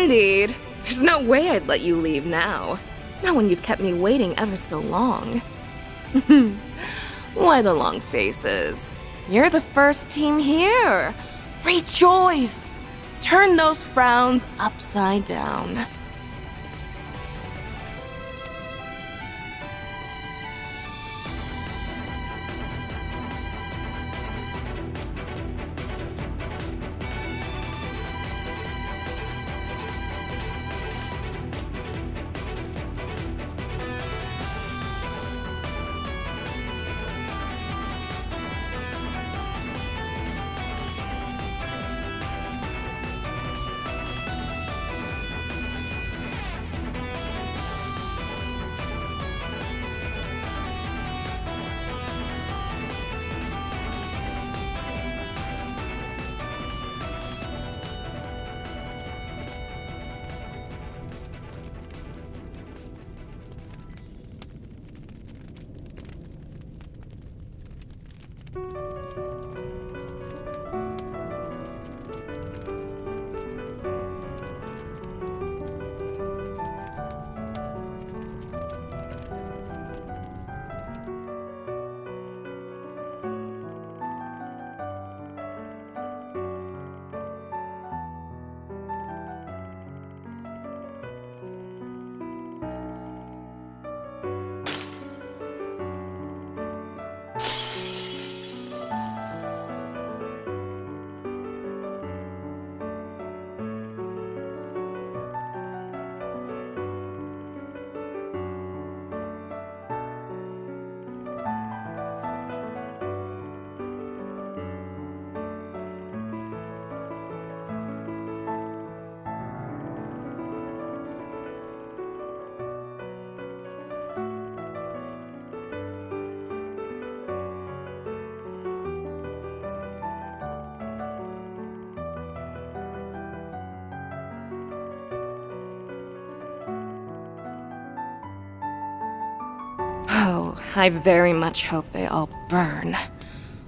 Indeed. There's no way I'd let you leave now. Not when you've kept me waiting ever so long. Why the long faces? You're the first team here. Rejoice! Turn those frowns upside down. I very much hope they all burn,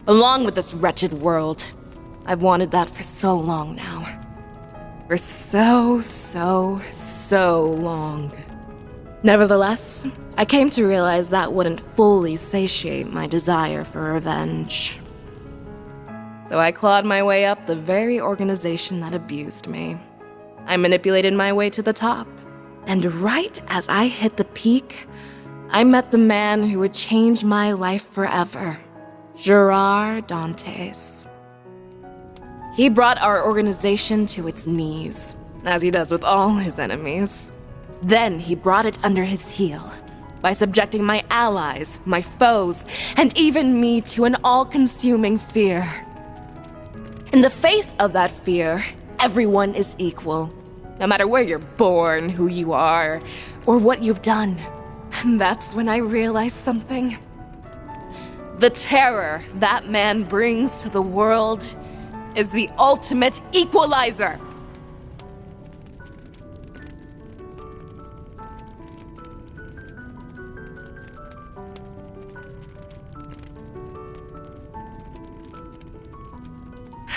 along with this wretched world. I've wanted that for so long now. For so long. Nevertheless, I came to realize that wouldn't fully satiate my desire for revenge. So I clawed my way up the very organization that abused me. I manipulated my way to the top, and right as I hit the peak, I met the man who would change my life forever, Gerard Dantes. He brought our organization to its knees, as he does with all his enemies. Then he brought it under his heel by subjecting my allies, my foes, and even me to an all-consuming fear. In the face of that fear, everyone is equal, no matter where you're born, who you are, or what you've done. And that's when I realized something. The terror that man brings to the world is the ultimate equalizer!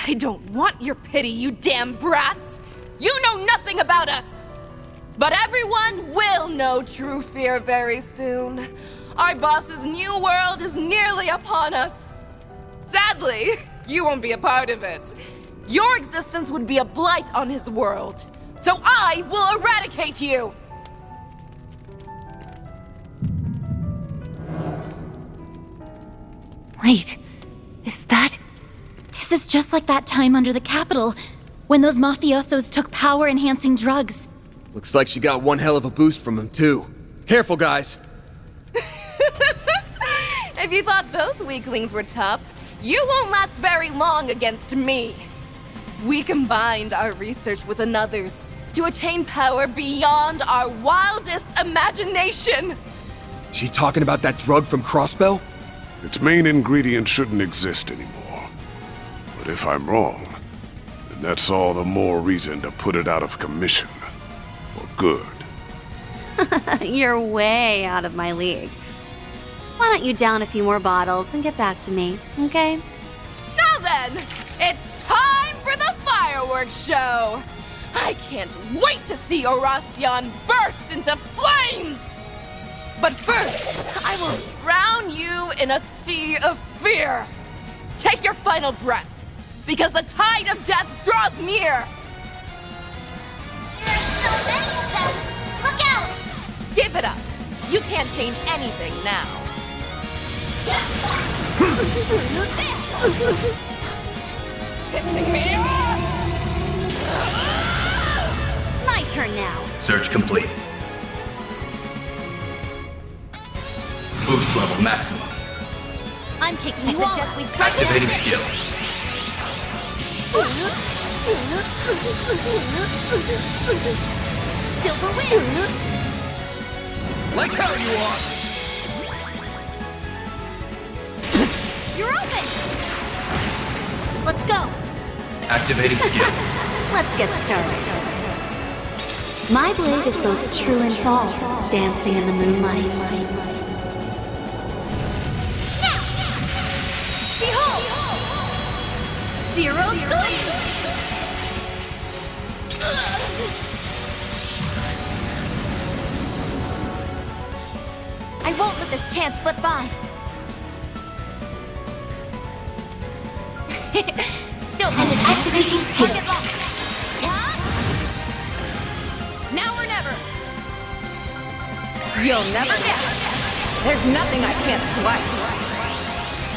I don't want your pity, you damn brats! You know nothing about us! But everyone will know true fear very soon. Our boss's new world is nearly upon us. Sadly, you won't be a part of it. Your existence would be a blight on his world. So I will eradicate you! Wait, This is just like that time under the Capitol, when those mafiosos took power-enhancing drugs. Looks like she got one hell of a boost from him, too. Careful, guys! If you thought those weaklings were tough, you won't last very long against me. We combined our research with another's to attain power beyond our wildest imagination. She talking about that drug from Crossbell? Its main ingredient shouldn't exist anymore. But if I'm wrong, then that's all the more reason to put it out of commission. Good. You're way out of my league. Why don't you down a few more bottles and get back to me, okay? Now then, it's time for the fireworks show! I can't wait to see Oración burst into flames! But first, I will drown you in a sea of fear! Take your final breath, because the tide of death draws near! There are so many of them! Look out! Give it up! You can't change anything now! Pissing me off! My turn now! Search complete. Boost level maximum. I'm kicking you off. I suggest we strike. Activating skill. Silver wins. Like how you are. You're open. Let's go. Activating skill. Let's get started. My blade is both true and false, dancing in the moonlight. Zero. I won't let this chance slip by. Don't let it activation skill. Now or never. You'll never guess. There's nothing I can't swipe.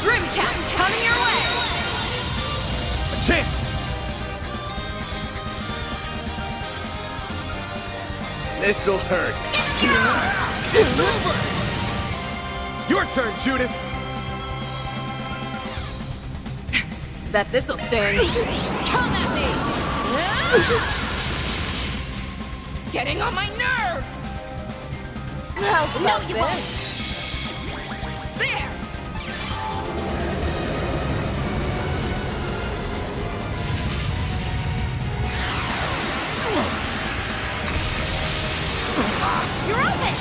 Grimcat coming your way. Chance. This'll hurt. It's over! Your turn, Judith! Bet this'll sting. Come at me! Getting on my nerves! How's about this? There! You're open!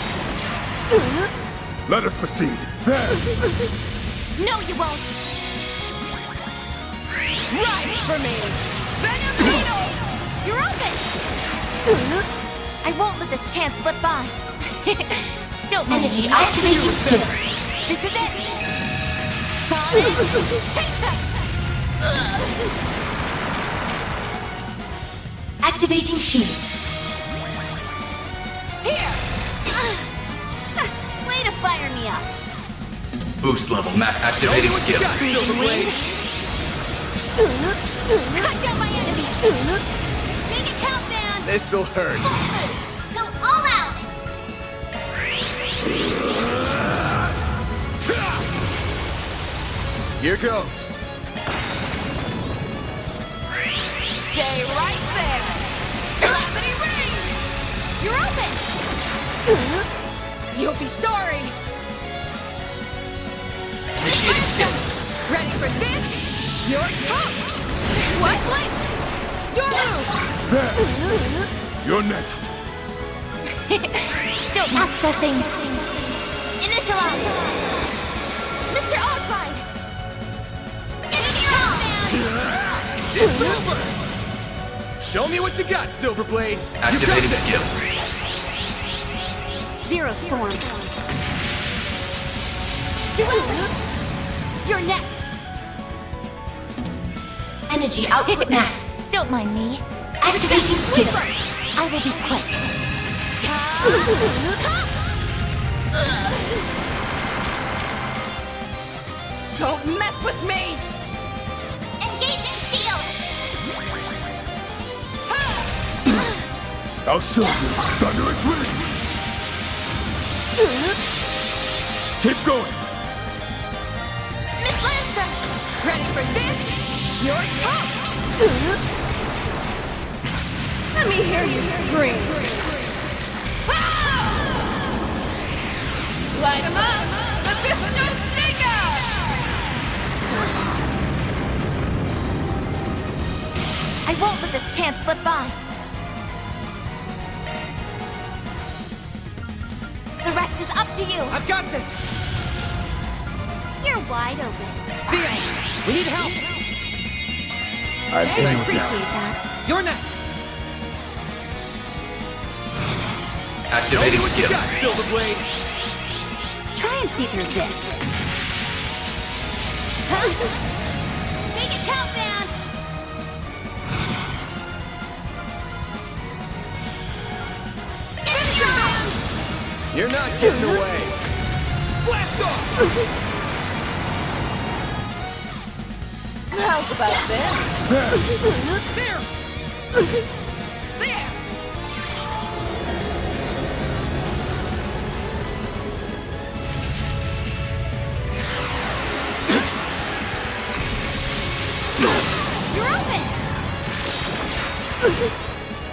Let us proceed. No, you won't! Right for me! Benevino! You're open! I won't let this chance slip by. Don't energy activation skill. This is it! Take that! Activating shield. Boost level max. Activating skill. Cut down my enemies. Make it count, man. This'll hurt. Go all out. Here goes. Stay right there. Calamity ring. You're open. You'll be sorry. Initiating skill. Ready for this? Your top! What link? Your move! You're next. Don't accessing. Initialize. Mr. Oddbite! Enemy off! It's over! Show me what you got, Silverblade! Activating skill. Zero form. Do it! You're next! Energy output max. Don't mind me. Activating skill. I will be quick. Don't mess with me! Engaging shield! I'll show you. Thunderous wings! Keep going! Ready for this? You're top! Let me hear you scream! Ah! Light him up! The Mephisto Sneaker! I won't let this chance slip by. The rest is up to you! I've got this! You're wide open. Theo, we need help. I appreciate that. You're next. Activating skill. Try and see through this. Make a countdown. You're not getting away. Blast off. How's about this? There. There. You're open.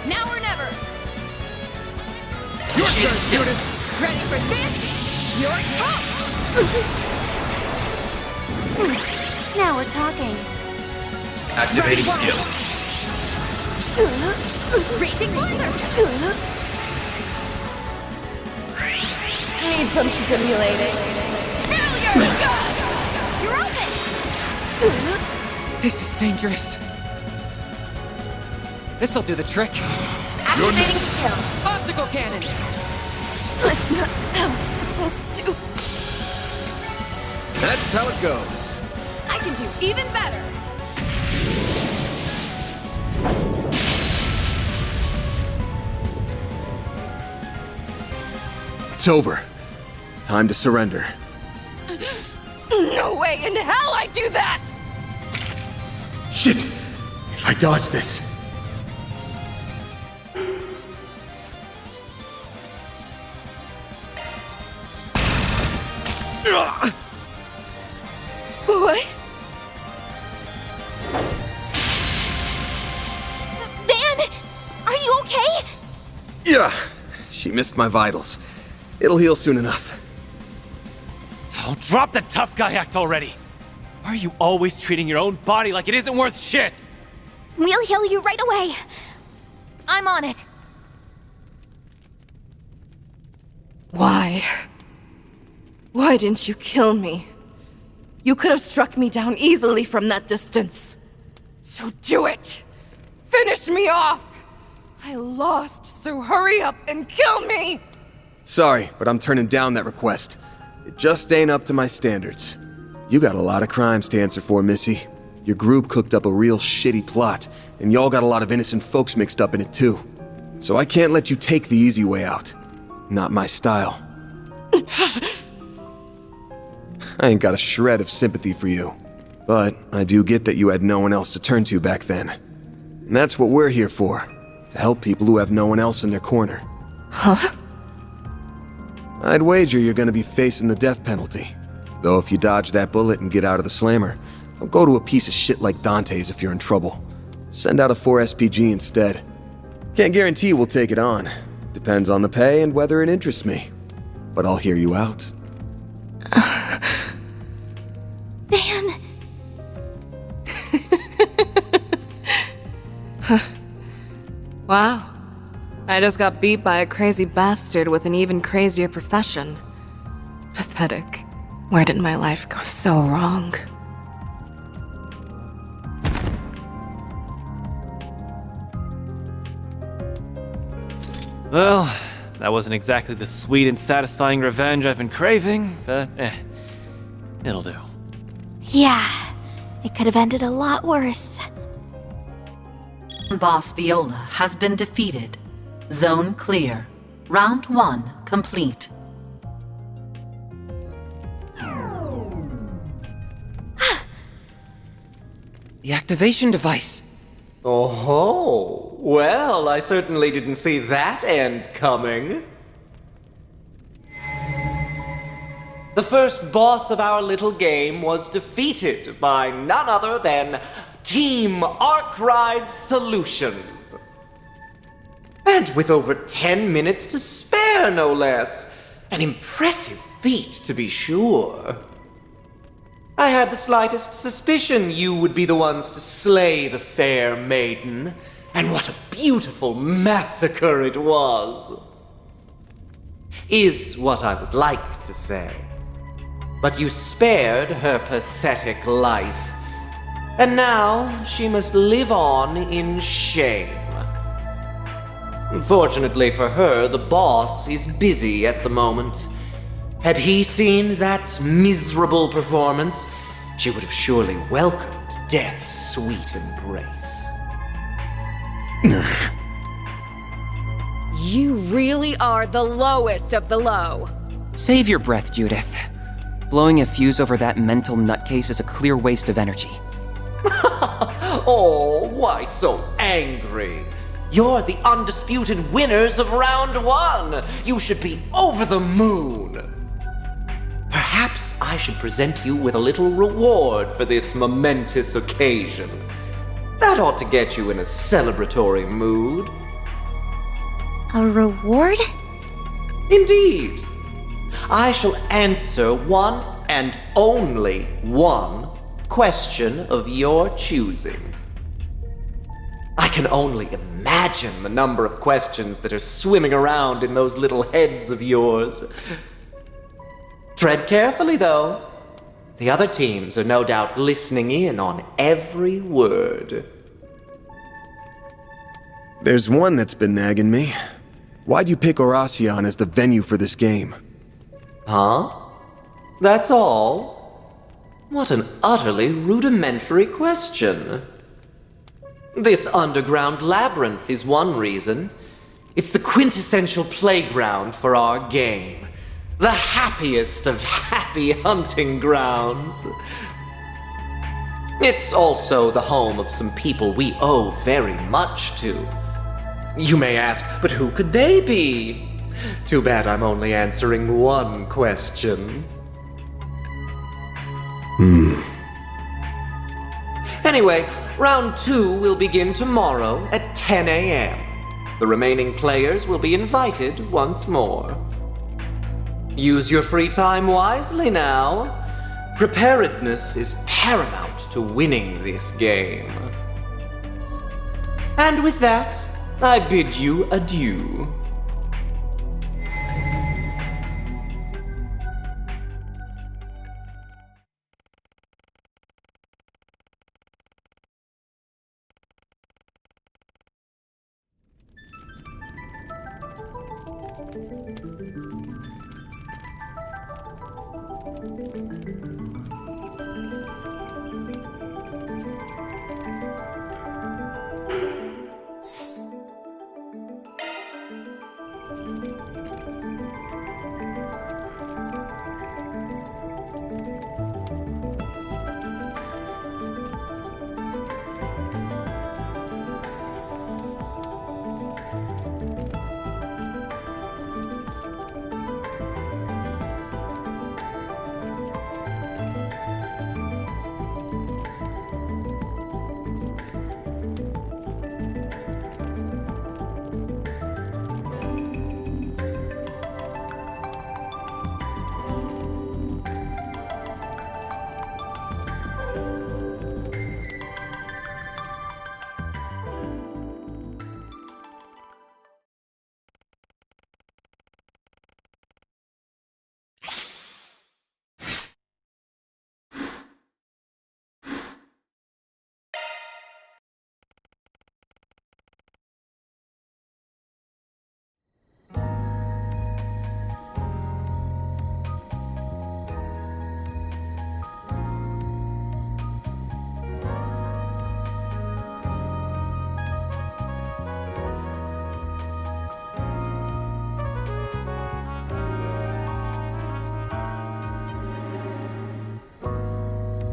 Now or never. Your turn, Judith. Ready for this? You're top! Now we're talking. Activating skill. Raging blizzard! Need some stimulating. Failure! You're open! This is dangerous. This'll do the trick. Activating skill. Optical cannon! That's not how it's supposed to. That's how it goes. I can do even better. It's over. Time to surrender. No way in hell I do that! Shit! If I dodge this... What? Van, are you okay? Yeah, she missed my vitals. It'll heal soon enough. Oh, drop the tough guy act already. Why are you always treating your own body like it isn't worth shit? We'll heal you right away. I'm on it. Why? Why didn't you kill me? You could have struck me down easily from that distance. So do it! Finish me off! I lost, so hurry up and kill me! Sorry, but I'm turning down that request. It just ain't up to my standards. You got a lot of crimes to answer for, Missy. Your group cooked up a real shitty plot, and y'all got a lot of innocent folks mixed up in it too. So I can't let you take the easy way out. Not my style. I ain't got a shred of sympathy for you, but I do get that you had no one else to turn to back then. And that's what we're here for, to help people who have no one else in their corner. Huh? I'd wager you're gonna be facing the death penalty. Though if you dodge that bullet and get out of the slammer, don't go to a piece of shit like Dante's if you're in trouble. Send out a 4SPG instead. Can't guarantee we'll take it on. Depends on the pay and whether it interests me. But I'll hear you out. Van! Wow. I just got beat by a crazy bastard with an even crazier profession. Pathetic. Where did my life go so wrong? Well, that wasn't exactly the sweet and satisfying revenge I've been craving, but eh. It'll do. Yeah, it could have ended a lot worse. Boss Viola has been defeated. Zone clear. Round 1 complete. The activation device. Oh, well, I certainly didn't see that end coming. The first boss of our little game was defeated by none other than Team Arkride Solutions. And with over 10 minutes to spare, no less. An impressive feat, to be sure. I had the slightest suspicion you would be the ones to slay the fair maiden. And what a beautiful massacre it was. Is what I would like to say. But you spared her pathetic life. And now she must live on in shame. Fortunately for her, the boss is busy at the moment. Had he seen that miserable performance, she would have surely welcomed death's sweet embrace. You really are the lowest of the low. Save your breath, Judith. Blowing a fuse over that mental nutcase is a clear waste of energy. Oh, why so angry? You're the undisputed winners of round one. You should be over the moon. Perhaps I should present you with a little reward for this momentous occasion. That ought to get you in a celebratory mood. A reward? Indeed. I shall answer one and only one question of your choosing. I can only imagine the number of questions that are swimming around in those little heads of yours. Tread carefully, though. The other teams are no doubt listening in on every word. There's one that's been nagging me. Why'd you pick Oración as the venue for this game? Huh? That's all? What an utterly rudimentary question. This underground labyrinth is one reason. It's the quintessential playground for our game. The happiest of happy hunting grounds. It's also the home of some people we owe very much to. You may ask, but who could they be? Too bad I'm only answering one question. Anyway, round two will begin tomorrow at 10 a.m. The remaining players will be invited once more. Use your free time wisely now. Preparedness is paramount to winning this game. And with that, I bid you adieu.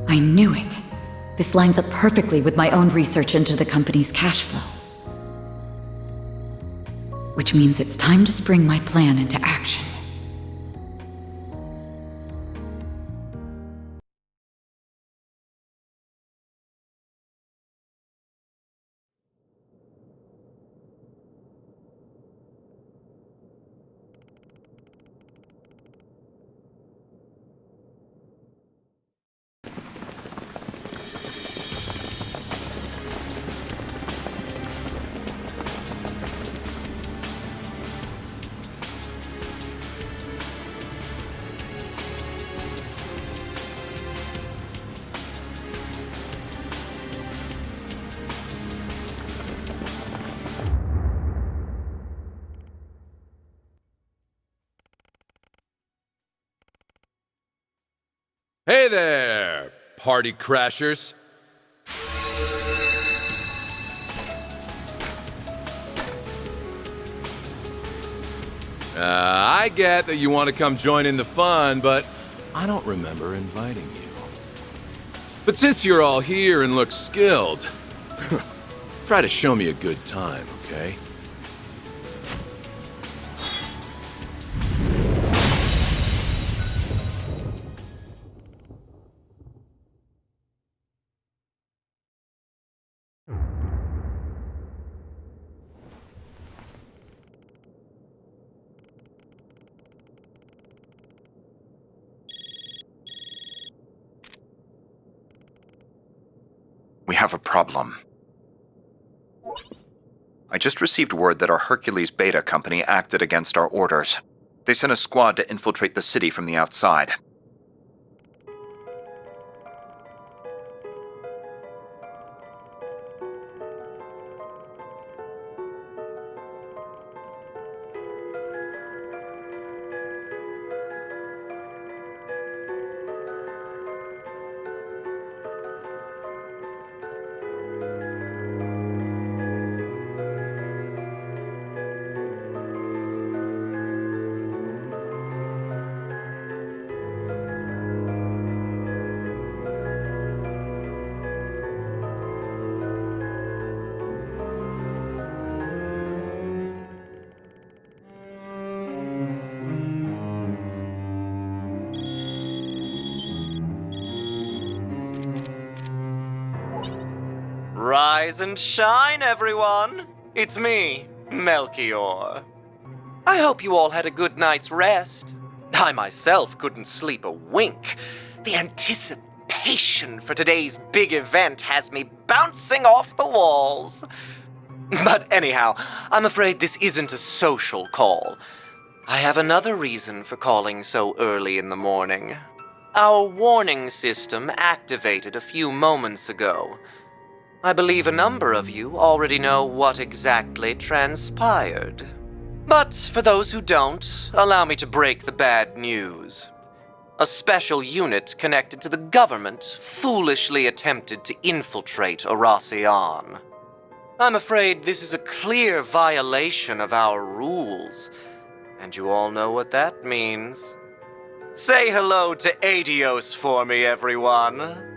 I knew it. This lines up perfectly with my own research into the company's cash flow. Which means it's time to spring my plan into action. Hey there, party crashers. I get that you want to come join in the fun, but I don't remember inviting you. But since you're all here and look skilled, try to show me a good time, okay? We have a problem. I just received word that our Hercules Beta Company acted against our orders. They sent a squad to infiltrate the city from the outside. Rise and shine, everyone! It's me, Melchior. I hope you all had a good night's rest. I myself couldn't sleep a wink. The anticipation for today's big event has me bouncing off the walls. But anyhow, I'm afraid this isn't a social call. I have another reason for calling so early in the morning. Our warning system activated a few moments ago. I believe a number of you already know what exactly transpired. But for those who don't, allow me to break the bad news. A special unit connected to the government foolishly attempted to infiltrate Oración. I'm afraid this is a clear violation of our rules, and you all know what that means. Say hello to Adios for me, everyone.